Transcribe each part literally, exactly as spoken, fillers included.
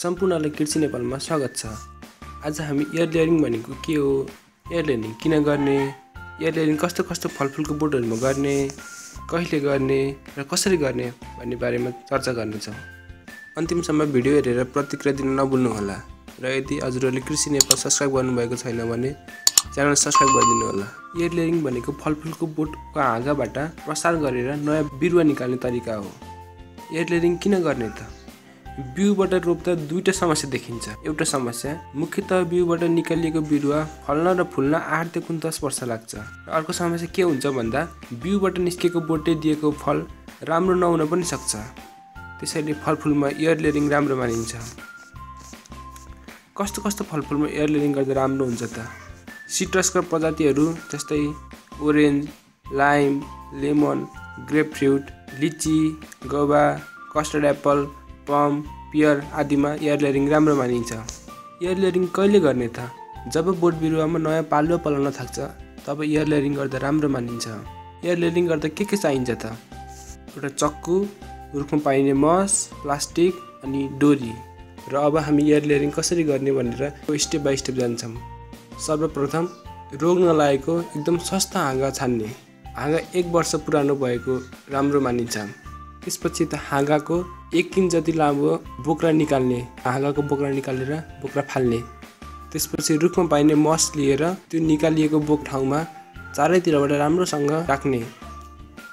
सम्पूर्णलाई कृषि नेपालमा स्वागत छ। आज हामी एयर लेयरिङ भनेको के हो, एयर लेयरिङ किन गर्ने, एयर लेयरिङ कस्तो कस्तो फलफुलको बोटहरुमा गर्ने, कहिले गर्ने र कसरी गर्ने भन्ने बारेमा चर्चा गर्नेछौं। अन्तिमसम्म भिडियो हेरेर प्रतिक्रिया दिन नभुल्नु होला र यदि हजुरहरूले कृषि नेपाल सब्स्क्राइब गर्नुभएको छैन भने च्यानल सब्स्क्राइब गरिदिनु होला। एयर लेयरिङ भनेको फलफुलको बोटको हाँगाबाट प्रसार गरेर नयाँ बिरुवा निकाल्ने तरिका हो। एयर लेयरिङ किन गर्ने त? बिउबाट रोप्दा दुईटा समस्या देखिन्छ। एउटा समस्या मुख्यतः बिउबाट निकालिएको बिरुवा फल्न र फुल्न आठ देखि दस वर्ष लाग्छ। अर्को समस्या के हुन्छ भन्दा बिउबाट निस्केको बोटले दिएको फल राम्रो नहुन पनि सक्छ। त्यसैले फलफुलमा एयर लेयरिङ राम्रो मानिन्छ। कस्तो कस्तो फलफुलमा एयर लेयरिङ गर्दा राम्रो हुन्छ त? सिट्रसका प्रजातिहरू जस्तै ओरेन्ज, लाइम, लेमन, ग्रेपफ्रुट, लिची, गवा, कस्टर्ड एप्पल, पम, पियर आदिमा एयर लेयरिङ राम्रो मानिन्छ। एयर लेयरिङ कहिले गर्ने त? जब बोट बिरुवामा नयाँ पालुवा पलाउन थाक्छ तब एयर लेयरिङ गर्दा राम्रो मानिन्छ। एयर लेयरिङ गर्दा के के चाहिन्छ त? एउटा चक्कु, रुखमा पाइने मस, प्लास्टिक अनि डोरी। र अब हामी एयर लेयरिङ कसरी गर्ने भनेर स्टेप बाई स्टेप जान्छौँ। सर्वप्रथम रोग नलागेको एकदम सस्ता हाँगा छान्ने। हाँगा एक वर्ष पुरानो भएको राम्रो मानिन्छ। त्यसपछि त हाँगाको एक किन जति लामो बोक्रा निकाल्ने, हाँगाको बोक्रा निकालेर बोक्रा फाल्ने। त्यसपछि रुखमा पाइने मस लिएर त्यो निकालिएको बोक ठाउँमा चारैतिरबाट राम्रोसँग राख्ने।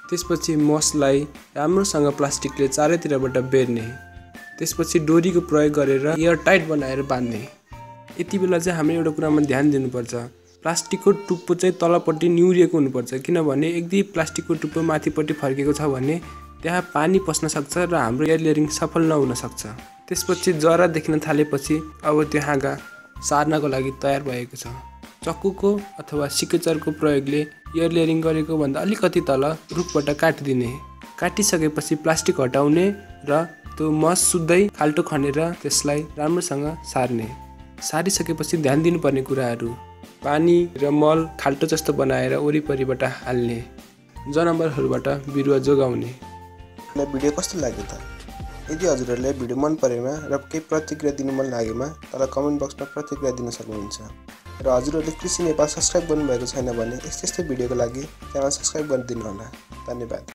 त्यसपछि मसलाई राम्रोसँग प्लास्टिकले चारैतिरबाट बेर्ने। त्यसपछि डोरीको प्रयोग गरेर एयर टाइट बनाएर बाँध्ने। यति बेला चाहिँ हामी एउटा कुरामा ध्यान दिनुपर्छ, प्लास्टिकको टुप्पो चाहिँ तलपट्टि निहुरिएको हुनुपर्छ। किनभने यदि प्लास्टिकको टुप्पो माथिपट्टि फर्केको छ भने त्यहाँ पानी पस्न सक्छ र हाम्रो एयर लेयरिङ सफल नहुन सक्छ। त्यसपछि जरा देख्न थालेपछि अब त्यो हाँगा सार्नको लागि तयार भएको छ। चक्कुको अथवा सिकेचरको प्रयोगले एयर लेयरिङ गरेको भन्दा अलिकति तल रुखबाट काटिदिने। काटिसकेपछि प्लास्टिक हटाउने र त्यो मस सुद्धै खाल्टो खनेर त्यसलाई राम्रोसँग सार्ने। सारिसकेपछि ध्यान दिनुपर्ने कुराहरू, पानी र मल खाल्टो जस्तो बनाएर वरिपरिबाट हाल्ने। जनावरहरूबाट बिरुवा जोगाउने। भिडियो कस्तो लाग्यो त? यदि हजुरहरूले भिडियो मन परेमा र केही प्रतिक्रिया दिनु मन लागेमा तल कमेन्ट बक्समा प्रतिक्रिया दिन सक्नुहुन्छ। र हजुरहरूले कृषि नेपाल सब्स्क्राइब गर्नुभएको छैन भने यस्तै यस्तै भिडियोको लागि च्यानल सब्स्क्राइब गरिदिनु होला। धन्यवाद।